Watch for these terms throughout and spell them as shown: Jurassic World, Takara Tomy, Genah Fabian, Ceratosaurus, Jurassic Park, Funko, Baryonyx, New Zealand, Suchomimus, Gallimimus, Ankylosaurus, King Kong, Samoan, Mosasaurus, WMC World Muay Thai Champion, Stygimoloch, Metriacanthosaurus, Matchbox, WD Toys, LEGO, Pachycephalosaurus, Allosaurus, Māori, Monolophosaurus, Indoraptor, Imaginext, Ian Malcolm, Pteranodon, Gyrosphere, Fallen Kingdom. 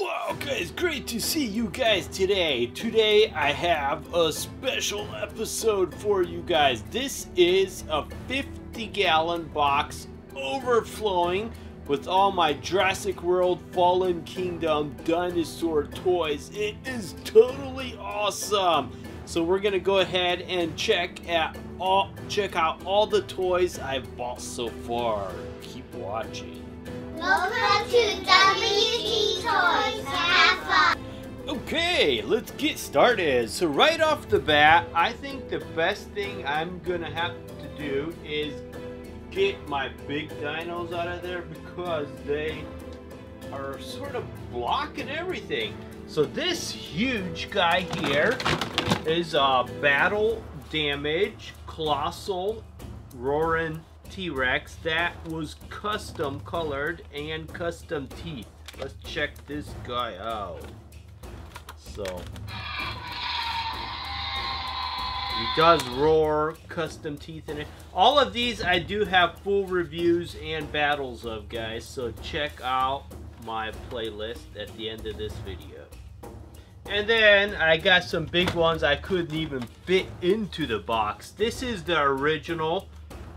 Wow guys, great to see you guys today. Today I have a special episode for you guys. This is a 50-gallon box overflowing with all my Jurassic World, Fallen Kingdom dinosaur toys. It is totally awesome. So we're gonna go ahead and check out all the toys I've bought so far. Keep watching. Welcome to WD Toys. Have fun. Okay, let's get started. So right off the bat, I think the best thing I'm gonna have to do is get my big dinos out of there because they are sort of blocking everything. So this huge guy here is a battle damage colossal roaring T-Rex that was custom colored and custom teeth. Let's check this guy out. So he does roar, custom teeth in it. All of these I do have full reviews and battles of, guys, so check out my playlist at the end of this video. And then I got some big ones I couldn't even fit into the box. This is the original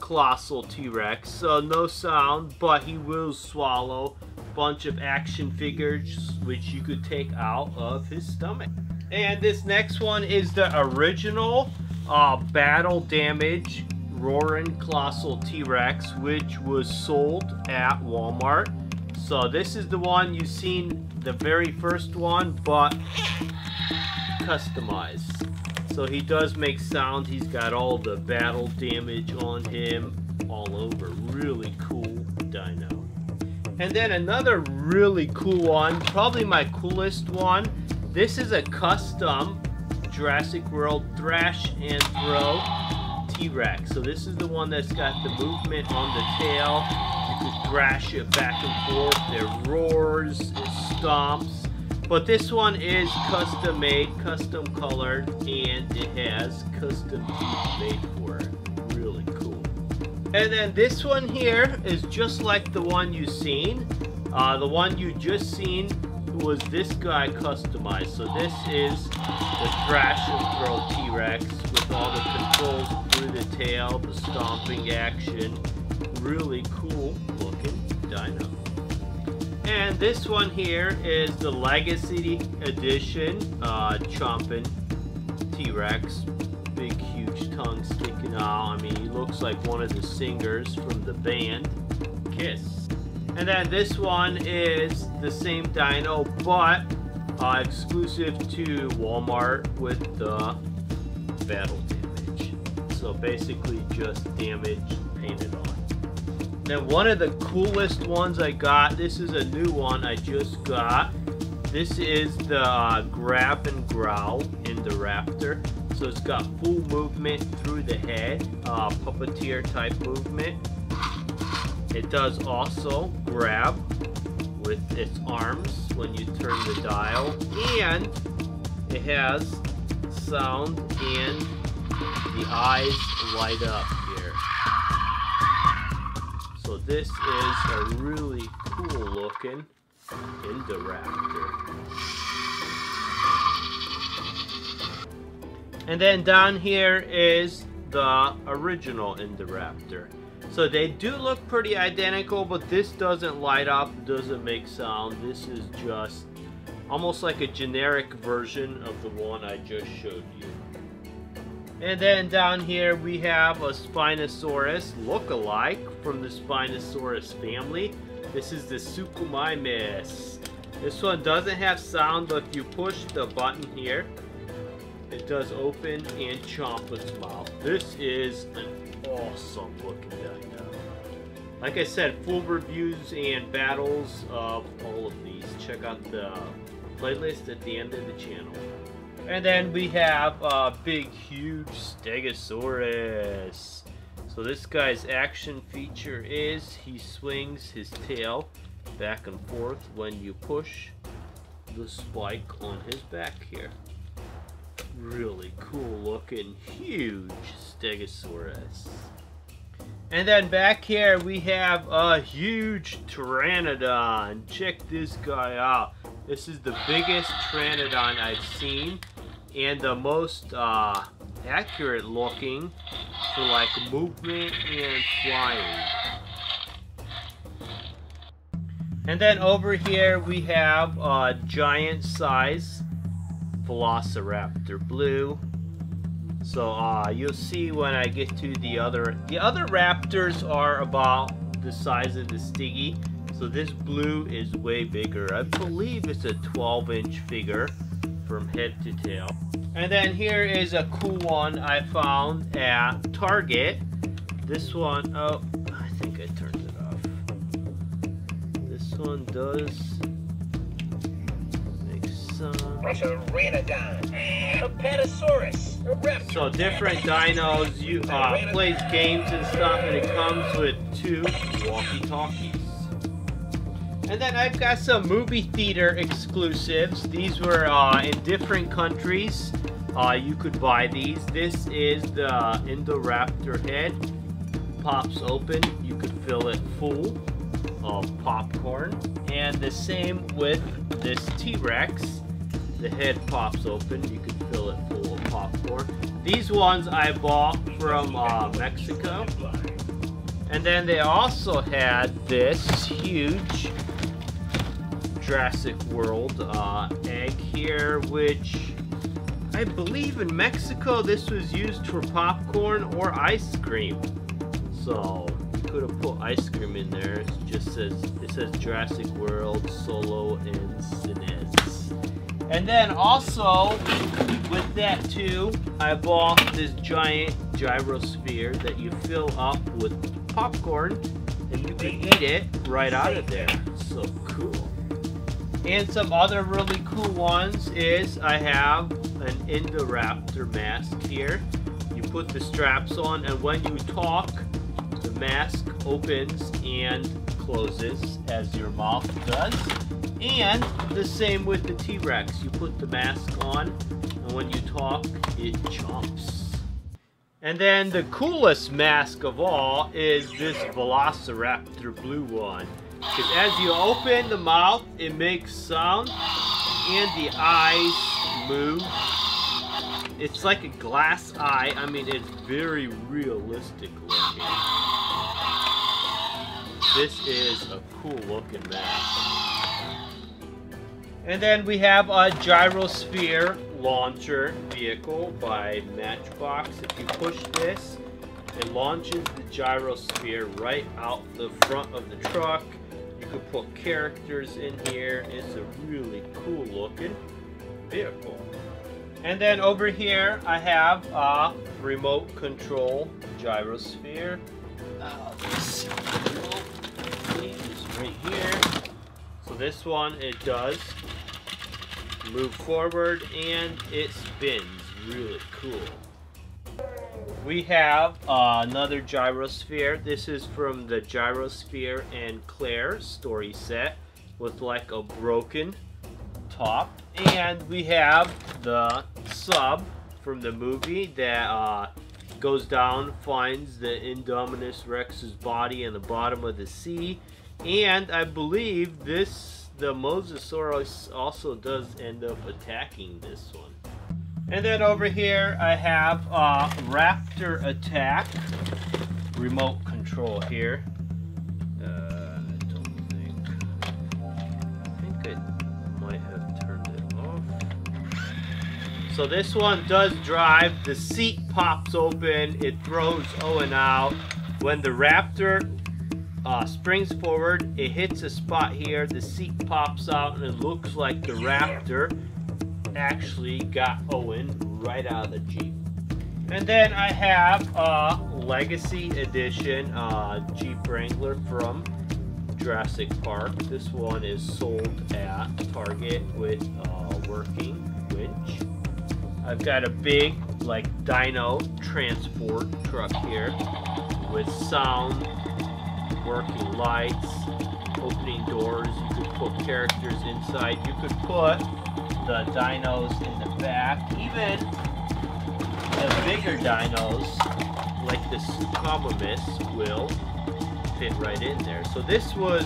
colossal T-Rex, so no sound, but he will swallow a bunch of action figures which you could take out of his stomach. And this next one is the original battle damage roaring colossal T-Rex, which was sold at Walmart. So this is the one you've seen, the very first one, but customized. So he does make sound. He's got all the battle damage on him all over. Really cool dino. And then another really cool one, probably my coolest one. This is a custom Jurassic World thrash and throw T-Rex. So this is the one that's got the movement on the tail. You can thrash it back and forth. It roars, it stomps. But this one is custom made, custom colored, and it has custom teeth made for it. Really cool. And then this one here is just like the one you've seen. The one you just seen was this guy customized. So this is the thrash and throw T-Rex with all the controls through the tail, the stomping action. Really cool looking dino. And this one here is the Legacy Edition chomping T-Rex. Big, huge tongue sticking out. I mean, he looks like one of the singers from the band Kiss. And then this one is the same dino, but exclusive to Walmart with the battle damage. So basically just damage painted on. Then one of the coolest ones I got, this is a new one I just got. This is the grab and growl Indoraptor. So it's got full movement through the head, puppeteer type movement. It does also grab with its arms when you turn the dial. And it has sound and the eyes light up. So this is a really cool looking Indoraptor. And then down here is the original Indoraptor. So they do look pretty identical, but this doesn't light up, doesn't make sound. This is just almost like a generic version of the one I just showed you. And then down here we have a Spinosaurus look-alike from the Spinosaurus family. This is the Suchomimus. This one doesn't have sound, but if you push the button here, it does open and chomp its mouth. This is an awesome looking dino. Like I said, full reviews and battles of all of these. Check out the playlist at the end of the channel. And then we have a big, huge Stegosaurus. So this guy's action feature is he swings his tail back and forth when you push the spike on his back here. Really cool looking, huge Stegosaurus. And then back here we have a huge Pteranodon. Check this guy out. This is the biggest Pteranodon I've seen and the most accurate looking for like movement and flying. And then over here we have a giant size Velociraptor blue. So you'll see when I get to the other raptors are about the size of the Stygi. So this blue is way bigger. I believe it's a 12-inch figure from head to tail. And then here is a cool one I found at Target. This one, oh, I think I turned it off. This one does make some. A Pteranodon, a Patasaurus, a Raptor. So different dinos, you plays games and stuff, and it comes with two walkie-talkies. And then I've got some movie theater exclusives. These were in different countries. You could buy these. This is the Indoraptor head. Pops open. You could fill it full of popcorn. And the same with this T-Rex. The head pops open. You could fill it full of popcorn. These ones I bought from Mexico. And then they also had this huge Jurassic World egg here, which I believe in Mexico this was used for popcorn or ice cream. So you could have put ice cream in there. It just says, it says Jurassic World Solo and Cines. And then also with that too, I bought this giant gyrosphere that you fill up with popcorn and you can eat it right out of there. So cool. And some other really cool ones is I have an Indoraptor mask here. You put the straps on and when you talk, the mask opens and closes as your mouth does. And the same with the T-Rex. You put the mask on and when you talk, it chomps. And then the coolest mask of all is this Velociraptor blue one. Because as you open the mouth, it makes sound and the eyes move. It's like a glass eye. I mean, it's very realistic looking. This is a cool looking mask. And then we have a gyrosphere launcher vehicle by Matchbox. If you push this, it launches the gyrosphere right out the front of the truck. You could put characters in here. It's a really cool looking vehicle. And then over here I have a remote control gyrosphere. Let's see, the remote is right here. So this one, it does move forward and it spins. Really cool. We have another gyrosphere. This is from the Gyrosphere and Claire story set with like a broken top. And we have the sub from the movie that goes down, finds the Indominus Rex's body in the bottom of the sea. And I believe this, the Mosasaurus also does end up attacking this one. And then over here I have Raptor Attack remote control here. I think I might have turned it off. So this one does drive. The seat pops open. It throws Owen out. When the Raptor springs forward, it hits a spot here. The seat pops out and it looks like the Raptor actually got Owen right out of the Jeep. And then I have a Legacy Edition Jeep Wrangler from Jurassic Park. This one is sold at Target with a working winch. I've got a big like dino transport truck here with sound, working lights, opening doors. You could put characters inside. You could put the dinos in the back, even the bigger dinos like the Suchomimus will fit right in there. So this was,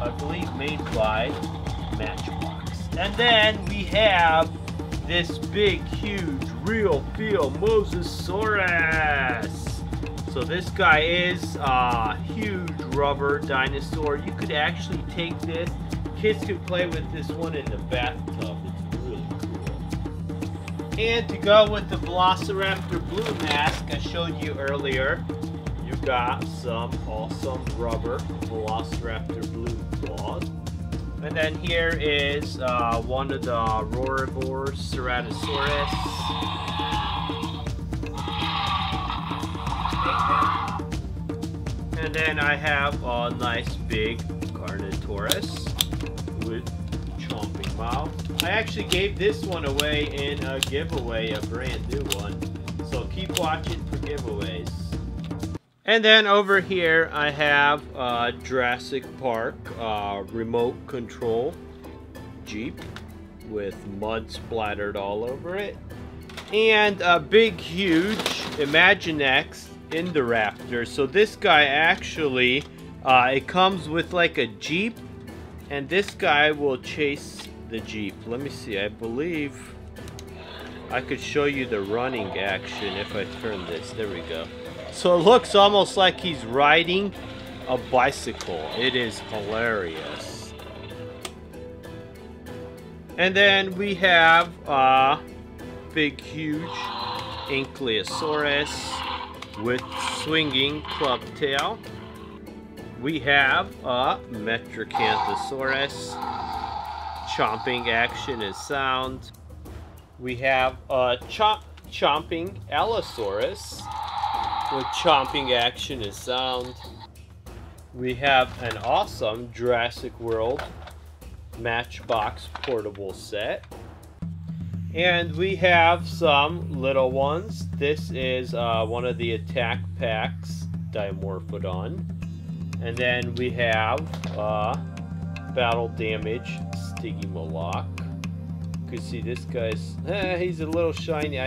I believe, made by Matchbox. And then we have this big, huge, real feel Mosasaurus. So this guy is a huge rubber dinosaur. You could actually take this. Kids could play with this one in the bathtub. It's really cool. And to go with the Velociraptor blue mask I showed you earlier, you got some awesome rubber Velociraptor blue claws. And then here is one of the Rorivores, Ceratosaurus. And then I have a nice big Carnotaurus with chomping mouth. I actually gave this one away in a giveaway, a brand new one. So keep watching for giveaways. And then over here I have Jurassic Park remote control Jeep with mud splattered all over it. And a big huge Imaginext Indoraptor. So this guy actually, it comes with like a Jeep, and this guy will chase the Jeep. Let me see, I believe I could show you the running action if I turn this, there we go. So it looks almost like he's riding a bicycle. It is hilarious. And then we have a big, huge Ankylosaurus with swinging club tail. We have a Metriacanthosaurus, chomping action and sound. We have a chomping Allosaurus, with chomping action and sound. We have an awesome Jurassic World Matchbox portable set. And we have some little ones. This is one of the attack packs, Dimorphodon. And then we have battle damage Stygimoloch. You can see this guy's, he's a little shiny.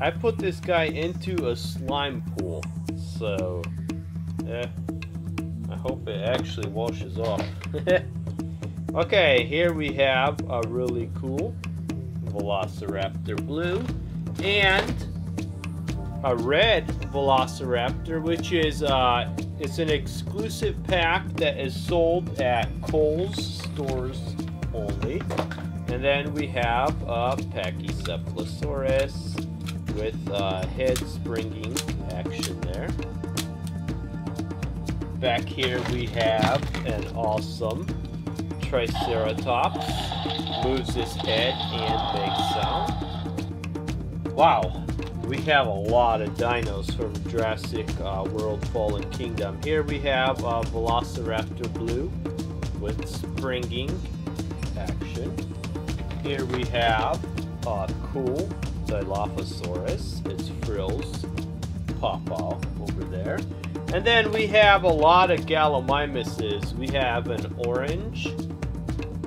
I put this guy into a slime pool, so I hope it actually washes off. Okay, here we have a really cool Velociraptor blue and a red Velociraptor, which is it's an exclusive pack that is sold at Kohl's stores only. And then we have a Pachycephalosaurus with head springing action there. Back here we have an awesome Triceratops. Moves his head and makes sound. Wow, we have a lot of dinos from Jurassic World Fallen Kingdom. Here we have Velociraptor blue with springing action. Here we have a cool Dilophosaurus, its frills pop off over there. And then we have a lot of Gallimimuses. We have an orange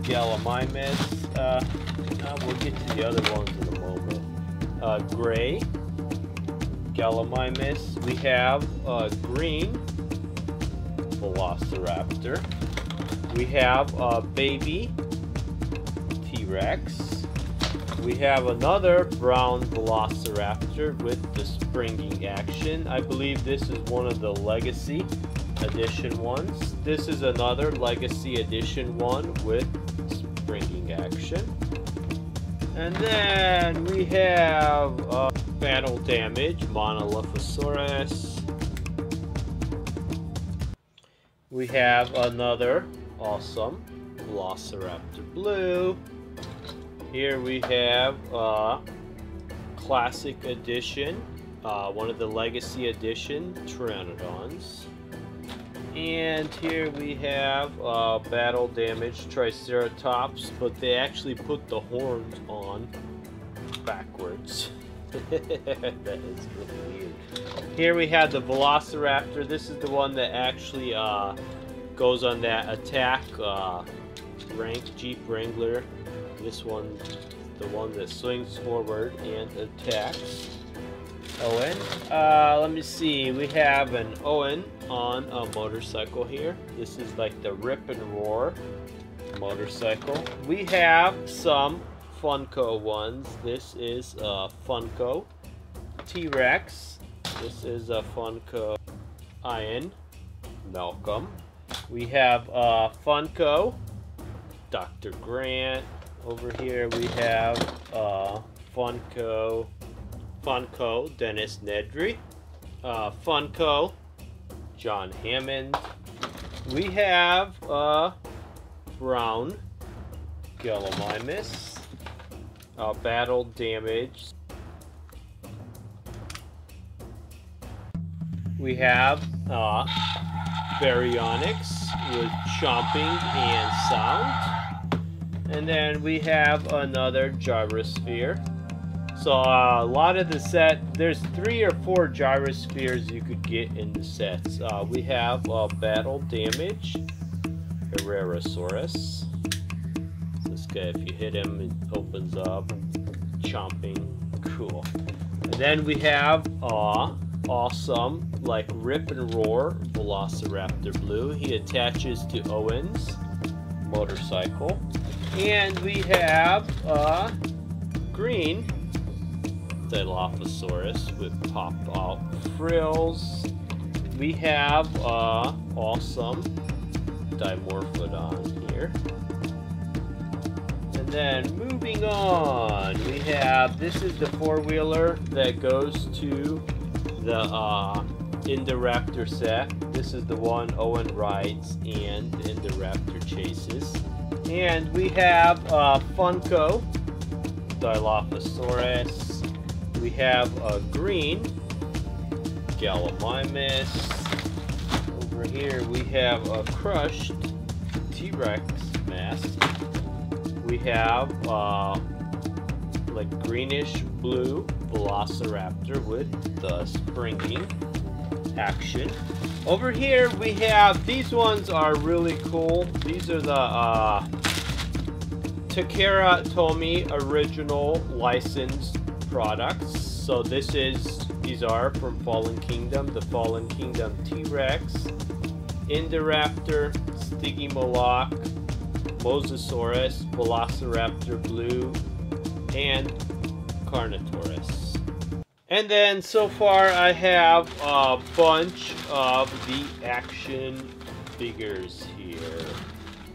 Gallimimus. We'll get to the other ones in a moment. Gray Gallimimus. We have a green Velociraptor. We have a baby T-Rex. We have another brown Velociraptor with the springing action. I believe this is one of the Legacy Edition ones. This is another Legacy Edition one with springing action. And then we have battle damage Monolophosaurus. We have another awesome Velociraptor blue. Here we have Classic Edition, one of the Legacy Edition Pteranodons. And here we have battle damage Triceratops, but they actually put the horns on backwards. That is really weird. Here we have the Velociraptor. This is the one that actually goes on that attack Jeep Wrangler. This one, the one that swings forward and attacks Owen. Let me see, we have an Owen on a motorcycle here. This is like the rip and roar motorcycle. We have some Funko ones. This is a Funko T-Rex. This is a Funko Ian Malcolm. We have a Funko Dr. Grant. Over here we have a Funko Dennis Nedry, Funko John Hammond. We have a brown Gallimimus, battle damage. We have Baryonyx with chomping and sound. And then we have another gyrosphere. So a lot of the set, there's 3 or 4 gyrospheres you could get in the sets. We have battle damage, Herrerasaurus. So this guy, if you hit him, it opens up, chomping, cool. And then we have awesome, like rip and roar, Velociraptor Blue. He attaches to Owen's motorcycle. And we have green Dilophosaurus with pop-out frills. We have awesome Dimorphodon here. And then moving on, we have, this is the four-wheeler that goes to the Indoraptor set. This is the one Owen rides and the Indoraptor chases. And we have Funko Dilophosaurus. We have a green Gallimimus. Over here we have a crushed T-Rex mask. We have like greenish blue Velociraptor with the springing action. Over here we have, these ones are really cool. These are the Takara Tomy original licensed products. So these are from Fallen Kingdom, the Fallen Kingdom T-Rex, Indoraptor, Stygimoloch, Mosasaurus, Velociraptor Blue, and Carnotaurus. And then so far I have a bunch of the action figures here.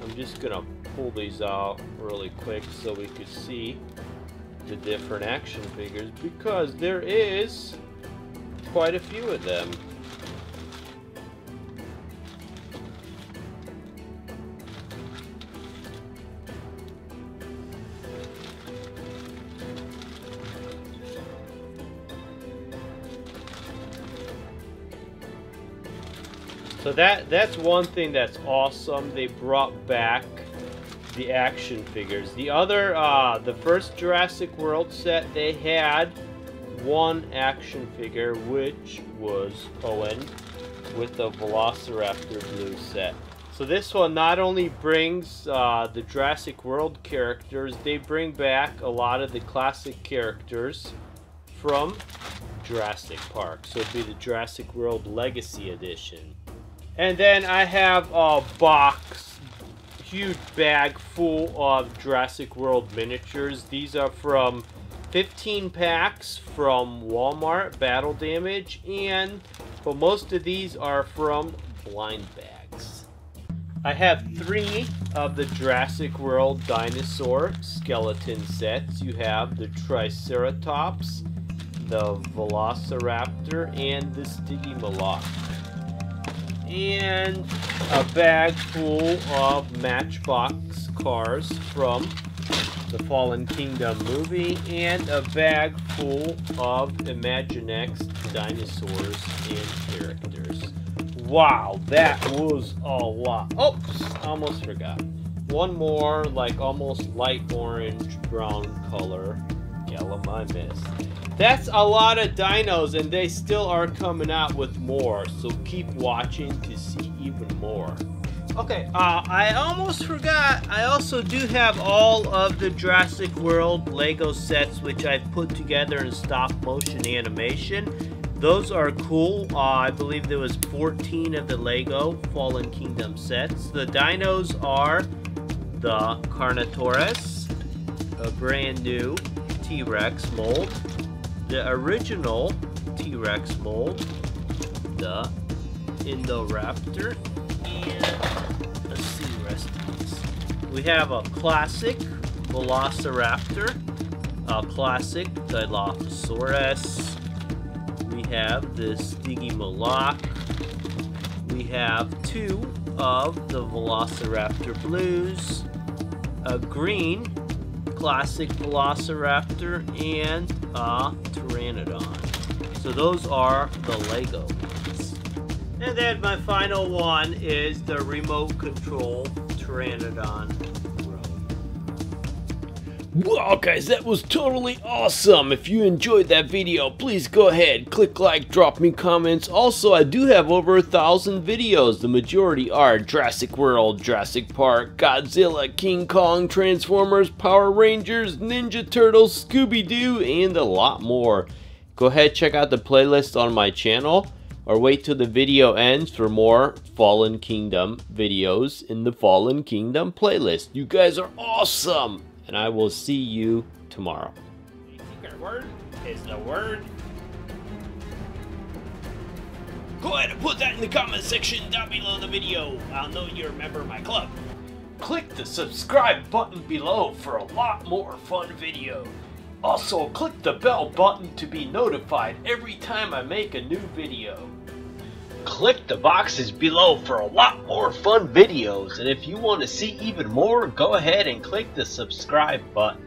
I'm just gonna pull these out really quick so we can see the different action figures, because there is quite a few of them. So that's one thing that's awesome. They brought back the action figures. The other, the first Jurassic World set, they had one action figure, which was Owen with the Velociraptor Blue set. So this one not only brings the Jurassic World characters, they bring back a lot of the classic characters from Jurassic Park. So it'd be the Jurassic World Legacy Edition. And then I have a box, huge bag full of Jurassic World miniatures. These are from 15 packs from Walmart, battle damage, and but most of these are from blind bags. I have 3 of the Jurassic World dinosaur skeleton sets. You have the Triceratops, the Velociraptor, and the Stygimoloch. And a bag full of Matchbox cars from the Fallen Kingdom movie, and a bag full of Imaginext dinosaurs and characters. Wow, that was a lot. Oops, almost forgot. One more, like almost light orange brown color Gallimimus. That's a lot of dinos, and they still are coming out with more, so keep watching to see even more. Okay, I almost forgot, I also do have all of the Jurassic World LEGO sets, which I've put together in stop motion animation. Those are cool. I believe there was 14 of the LEGO Fallen Kingdom sets. The dinos are the Carnotaurus, a brand new T-Rex mold, the original T-Rex mold, the Indoraptor, and let's see the rest of these. We have a classic Velociraptor, a classic Dilophosaurus, we have this Stygimoloch, we have two of the Velociraptor blues, a green classic Velociraptor, and a Pteranodon. So those are the LEGO ones. And then my final one is the remote control Pteranodon. Wow guys, that was totally awesome. If you enjoyed that video, please go ahead, click like, drop me comments. Also, I do have over 1,000 videos. The majority are Jurassic World, Jurassic Park, Godzilla, King Kong, Transformers, Power Rangers, Ninja Turtles, Scooby-Doo, and a lot more. Go ahead, check out the playlist on my channel, or wait till the video ends for more Fallen Kingdom videos in the Fallen Kingdom playlist. You guys are awesome! And I will see you tomorrow. Secret word is the word. Go ahead and put that in the comment section down below the video. I'll know you're a member of my club. Click the subscribe button below for a lot more fun videos. Also, click the bell button to be notified every time I make a new video. Click the boxes below for a lot more fun videos, and if you want to see even more, go ahead and click the subscribe button.